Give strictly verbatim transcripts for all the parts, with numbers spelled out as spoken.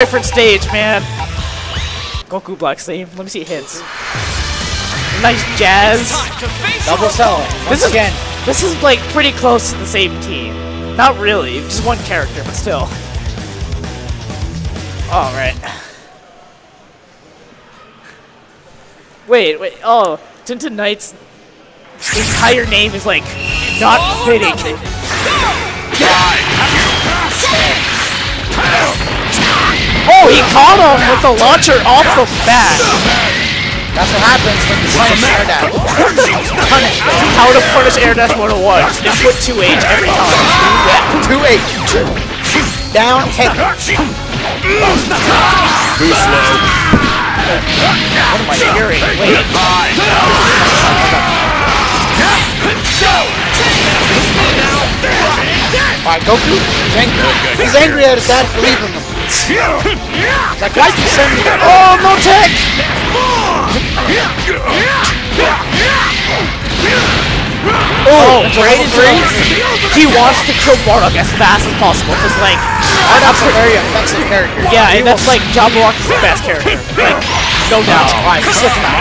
Different stage, man. Goku Black save. Let me see hits. Nice jazz. Double cell. This is again. This is like pretty close to the same team. Not really, just one character, but still. All right. Wait, wait. Oh, Tintin Knight's entire name is like not fitting. Oh, he caught him with the launcher off the bat. That's what happens when you punish air dash. Punish. How to punish air dash one oh one. Just put two H every time. two H. Down hit. Too slow. What am I hearing? Wait. Alright, Goku. He's angry. He's angry at his dad for leaving him. Like, why'd you send me? Oh, no tech! Oh, great three. He wants to kill Bardock as fast as possible, because, like, I'm that's a very offensive character. Yeah, and that's, like, Jabberwocky's the best character. Like, no doubt. Alright, slip him out.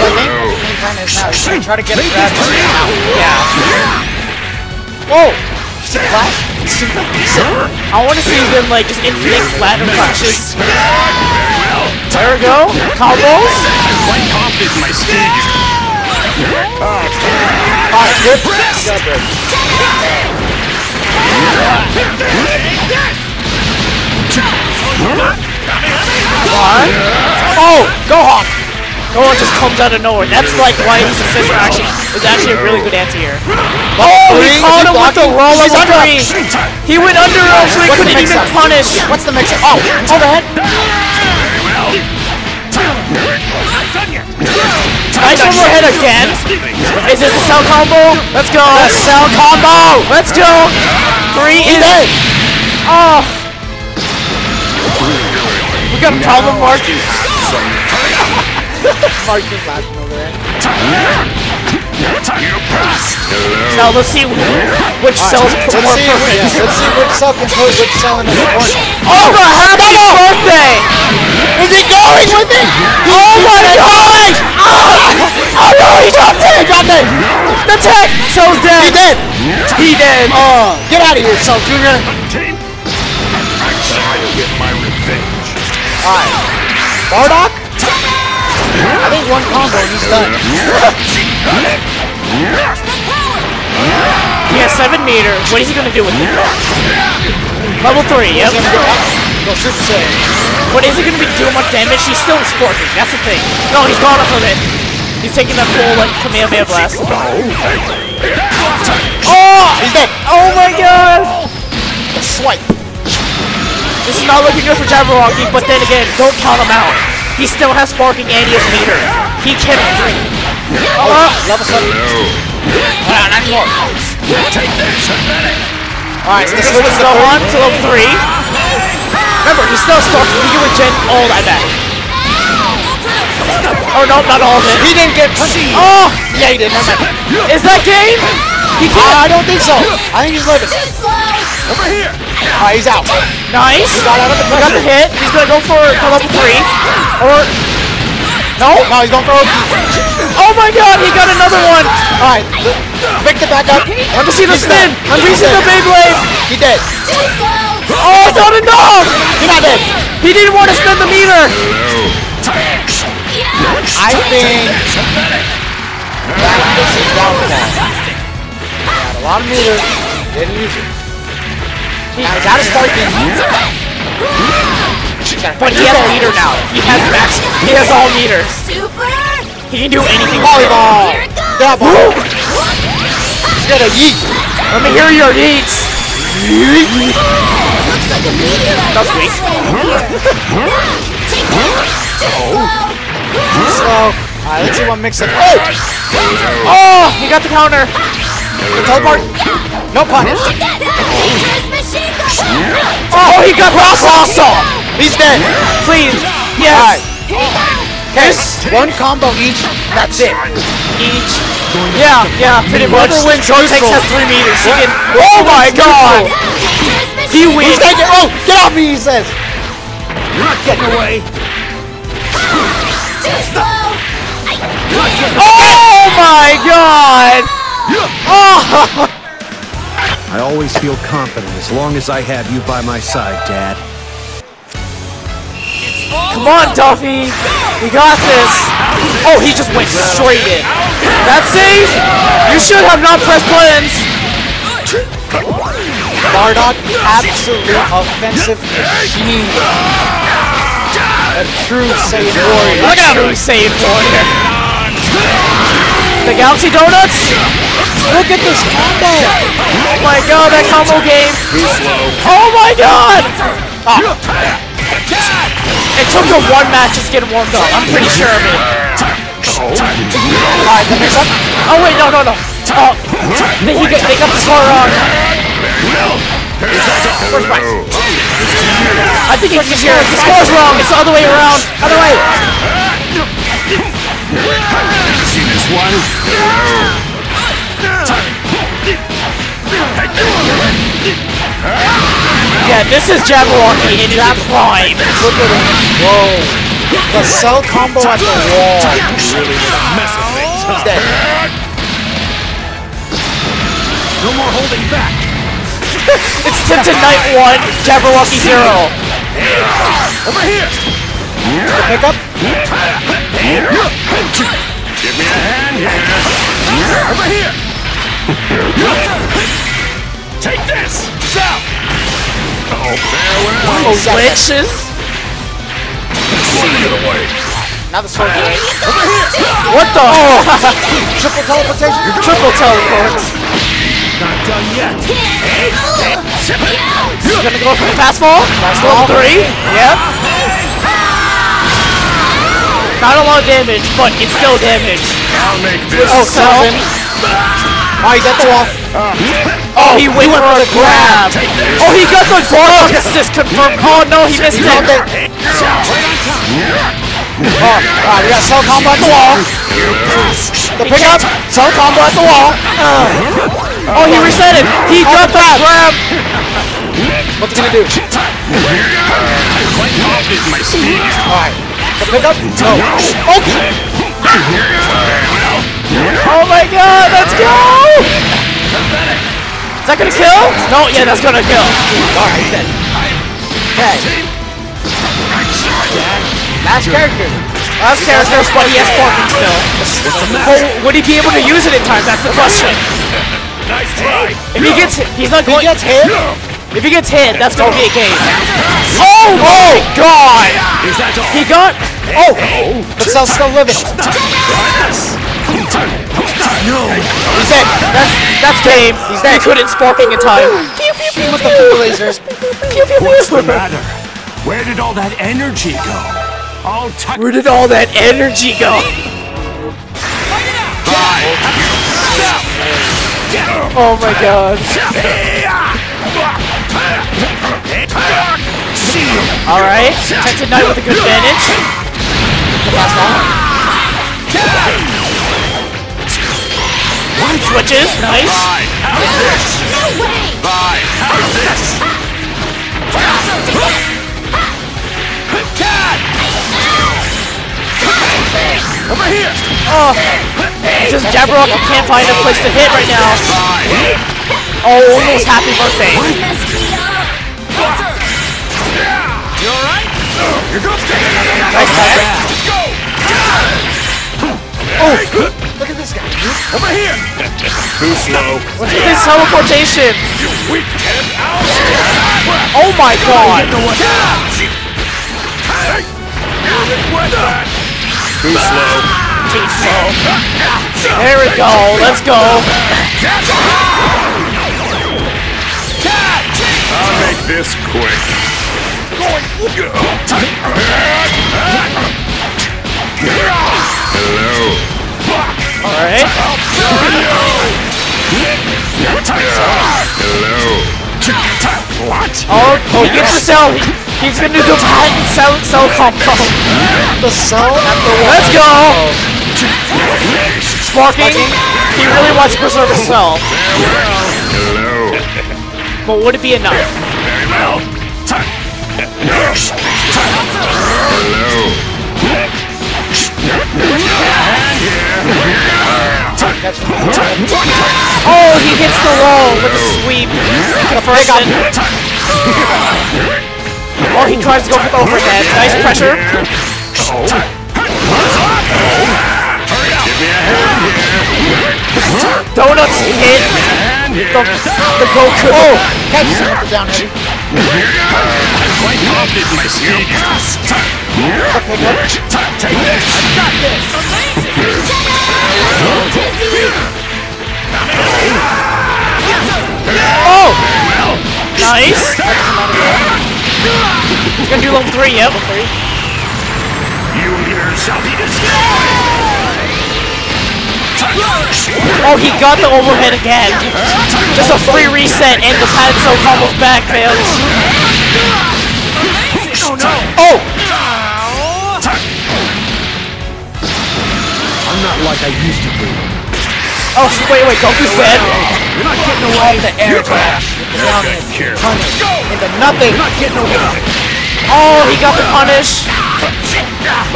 So, the main plan is now, he's gonna try to get a grab and out. Yeah. Whoa! Flash? I want to see them like just infinite platinum flashes. There we go. Combos. My confidence, my stage. Alright, good. One. Oh, Gohan. Gohan just comes out of nowhere. That's like why his assist actually was actually a really good answer here. Oh, he caught him with the roll of three! He went under him so he couldn't even punish! What's the mix-up? Oh, overhead! Nice overhead again! Is this a cell combo? Let's go! The cell combo! Let's go! Three is it! Oh! We got a problem, Mark! Mark is laughing over there. Now let's see which cells right. Let's more see, perfect. Yeah, let's see which cell can pose which cell in the corner. Oh, the happy no! birthday! Is he going with it? Oh my God! Oh, oh no, he dropped it! He dropped it! The tech! Cell's dead! He did! He did! Oh, get out of here, Cell Junior! Alright. Bardock? I think one combo and he's done. He has seven meter. What is he gonna do with it? Level three, yep. Go Super Saiyan. But is he gonna be doing much damage? He's still sporting, that's the thing. No, he's gone off of it. He's taking that full like Kamehameha blast. Oh! He's dead! Oh my God! A swipe. This is not looking good for Jabberwocky, but then again, don't count him out. He still has sparking and he has meter. He can drink. Oh, uh, level seven. Wow, uh, nine more. Alright, so this is Gohan to level three. Remember, he's still stuck. He can regen all that back. Oh no, not all of it. He didn't get pussy. Oh, yeah, he didn't. Is that game? He can't. Uh, I don't think so. I think he's living. Over here. Alright, he's out. Nice. He got out of the pressure. Got the hit. He's gonna go for level three. Or no, no, he's going for O P. Oh my God, he got another one! Alright, pick the back up. Let me see the spin! Let me see the Beyblade! He dead. Oh, it's not enough! He's not dead. He didn't want to spend the meter! I think that this is down with that. Got a lot of meter, didn't use it. Now he's out of sparking. But he has a meter now. He has max. He has all meters. He can do anything. Volleyball. That ball. He's got a yeet. Let me hear your yeets. Yeet. That's weak. Oh. Slow. Alright, let's see one mix up. Oh! Oh! He got the counter. The teleport. No punish. Oh! He got cross also. He's dead. Please. Yes. Right. Yes. One combo each. That's it. Each. Yeah. Yeah. Pretty much. Whoever wins, takes has three meters. He can, oh my God. You win! He's gonna get, oh, get off me, he says! You're not getting away! Stop! Oh my god! Oh! I always feel confident as long as I have you by my side, Dad. Come on, Duffy! We got this! Oh, he just went straight in! That save! You should have not pressed buttons! Bardock, absolute offensive machine. A true Saiyan warrior. Look at him, Saiyan warrior. The Galaxy Donuts. Look at this combo. Oh my god, that combo game. Oh my god. Oh. It took him one match to get warmed up. I'm pretty sure of it. Alright, the next one. Oh wait, no, no, no. Oh, they, he got, they got the score wrong. First prize. I think he can hear it. The score's wrong. It's the other way around. Other way. See this one? Yeah, this is Jabberwocky in that prime. Look at him. Whoa. The cell combo at the wall. You really mess with things, huh? He's dead. No more holding back. It's Tintin Knight one, Jabberwocky zero. Over here! Pick up. Give me a hand here. Over here! Take this! South! Uh oh, farewell! Oh, glitches! One the way. Now the sword away. Over here! What the? Oh. Triple teleportation! Triple teleport! Not done yet. He's gonna go for the fast fall. Fast fall three. Yep. Not a lot of damage, but it's still damage. I'll make this. Oh, seven. Oh, he got the wall. Oh, he went for the grab. Oh, he got the grab. Assist confirmed. Oh no, he missed it. Oh, alright, we got cell combo at the wall. The pickup, cell combo at the wall. Uh. Oh, he reset it. He got the grab. What's he gonna do? Alright, the pickup, no. Okay. Oh my god, let's go! Is that gonna kill? No, yeah, that's gonna kill. Alright then. Okay. Last character. Last character, but he has parking still. Well, would he be able to use it in time? That's the question. Nice try. If he gets hit, he's not going. If he gets hit, if he gets hit, that's gonna be a game. Oh my god! He got. Oh, but Cell's still living. No. He's dead. That's that's game. He's dead. He couldn't sparking in time. Pew pew pew with the blue lasers. Pew pew pew. What's the matter? Where did all that energy go? All Where did all that energy go? Oh my god. Alright, Tented Knight with a good advantage. Switches, nice. No way. How's this? Over here! Oh! It's just Jabberwocky can't find a place to hit right now. Oh, almost happy birthday. You alright? Nice time. Oh! Look at this guy. Over here! Too slow. Look at this teleportation! Oh my god! Too slow. Too slow. There we go. Let's go. I'll make this quick. Hello. All right. Hello. What? Oh, get yourself. He's gonna do the patent cell, cell combo. The cell at the wall. Let's go! Sparking. He really wants to preserve himself. But would it be enough? Oh, he hits the wall with a sweep. Gonna break up. Or he tries to go for the overhead. Nice pressure. Donuts hit the, the Goku. Oh, catches him down here. I'm quite confident in my speed. Okay, good. I've got this. Oh! Nice! He's gonna do level three, yep. You here shall be destroyed! Oh, he got the overhead again. Just a free reset and the Patso combos back fails. Oh no! Oh! I'm not like I used to be. Oh, wait, wait, Goku's dead. You're not getting away. Off the air crash. Down and punish into nothing. You're not getting away. Oh, he got the punish. You're not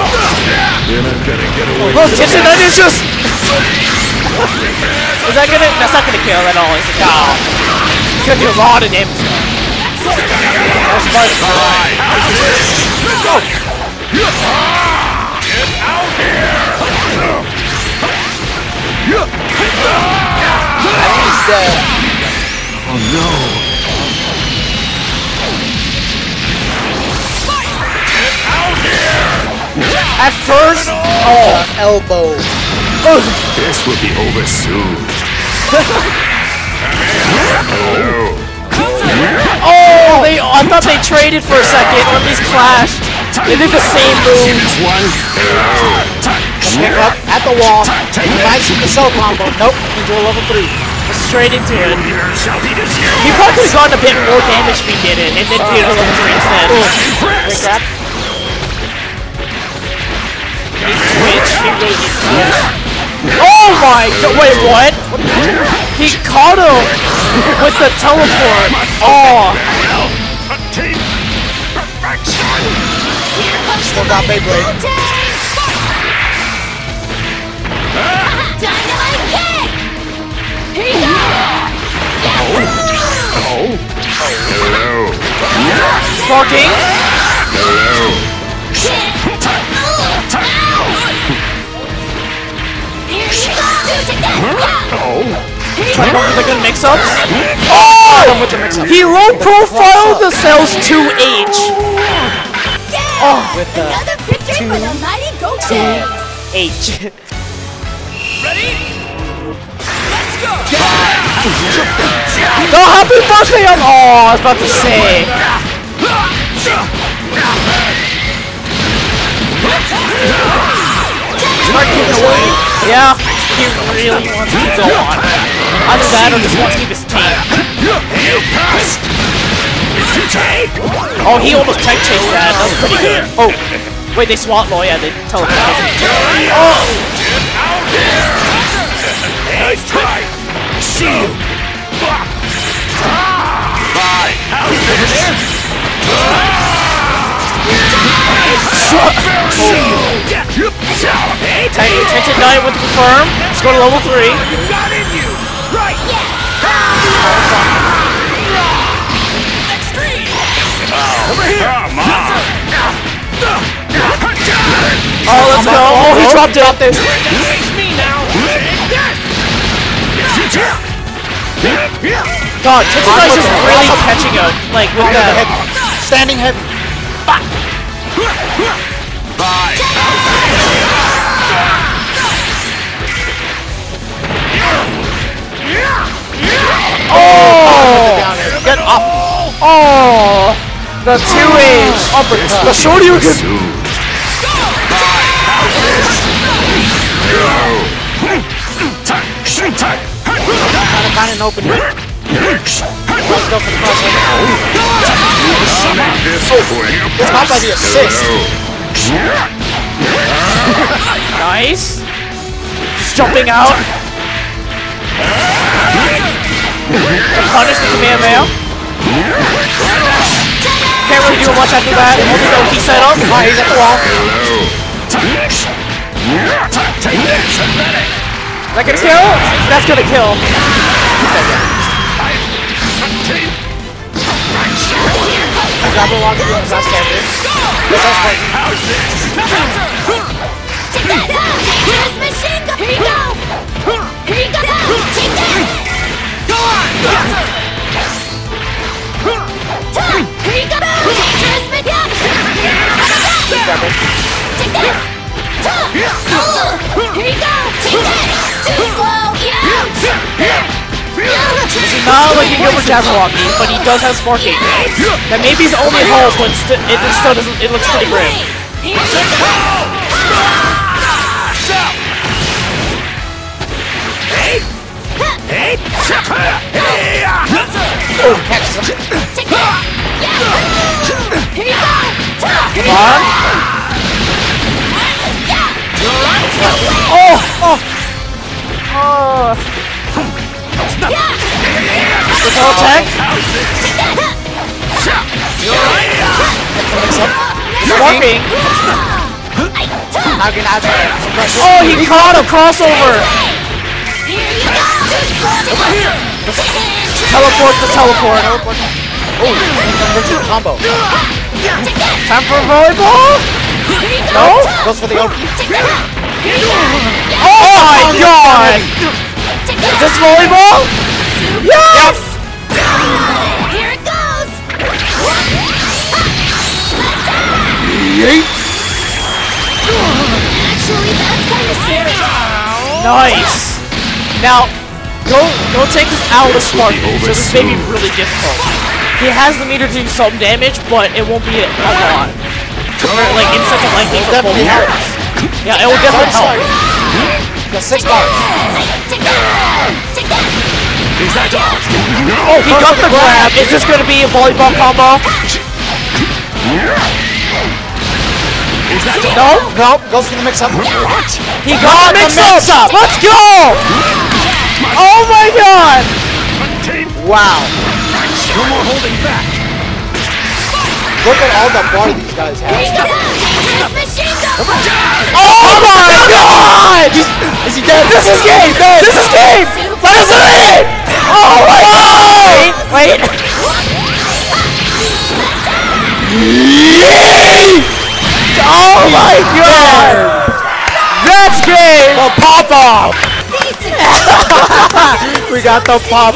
gonna get away. Look, Tintin Knight is just. Is that gonna? That's not gonna kill at all. Is it? No. It's gonna do a lot of damage. That's my time. Go. Get out here. I think he's dead. Oh no. Get out here. At first, oh, elbow. This will be over soon. Oh, they, I thought they traded for a second, or at least clashed. They did the same move. Pick up at the wall. He might shoot the cell combo. Nope, he's a level three. Straight into it. He probably could have gotten a bit more damage if he did it, and then did a level three instead. Great grab. Switch. He goes to oh my god, wait, what? He caught him with the teleport. Oh. Still got big legs. Dynamite kick! Here you go! Hello. Sparking. Hello. Oh! Try to go for the good mix-ups. Oh! With the mix-ups. He low-profiled the cells two H. Oh! With the two H. Ready? Let's go! The happy birthday! I'm oh, I was about to say. Start getting away. Yeah. He really wants to go on. Either that or just wants to keep his team. Oh, he almost tech chased that. That was pretty good. Oh, wait, they swat low. Yeah, they teleported. Oh! Nice try! See you! Bye! How's this? Tintin Knight with confirm. Let's go to level three. Oh, let's go. Oh, he dropped it up there. God, Tintin Knight's just really catching up. Like, with the standing heavy. Oh! Get up! Oh! The two H uppercut. The Shoryuken. Got an opening. Let's go for the crosshair. It's not by the assist. Nice. Just jumping out. Punish the Kamehameha. Can't really do much after that. So he set up, right, he's at the wall. Is that gonna kill? That's gonna kill. I grab a lot of the last canvas. How's this? Here you go! Here you go! Take that! Go on! Here you go! Transmit! Take this! Here you go! Take that! Too slow! This is not looking good for Jabberwocky, but he does have Spark eight. That may be his only hope, but it still doesn't. It looks pretty grim. Hey! Oh, catches him. Take that! Yeah! Here you go! Come on! Yeah! Oh! Oh! Oh! The full attack. Swapping. Oh, he caught a crossover. Teleport to teleport. Oh, conversion combo. Time for a volleyball? No? Goes for the open. Oh, oh my god! Is this volleyball? Yes! Here it goes! Actually, that's kind of scary. Nice! Now, go go take this out of Spark, so this may be really difficult. He has the meter to do some damage, but it won't be a lot. Or, like, in such a lengthy full helps. Yeah, it will definitely help. Got six bars. Oh, he got the grab. Is this going to be a volleyball combo? No, no, goes for the mix-up. He got the mix-up! Let's go! Oh my god! Wow. No more holding back. Look at all the body these guys have. Oh my god! He's, is he dead? This is game! This is game! Let us in! Oh my god! Wait. Oh my god! That's game! A pop-off! We got the pop.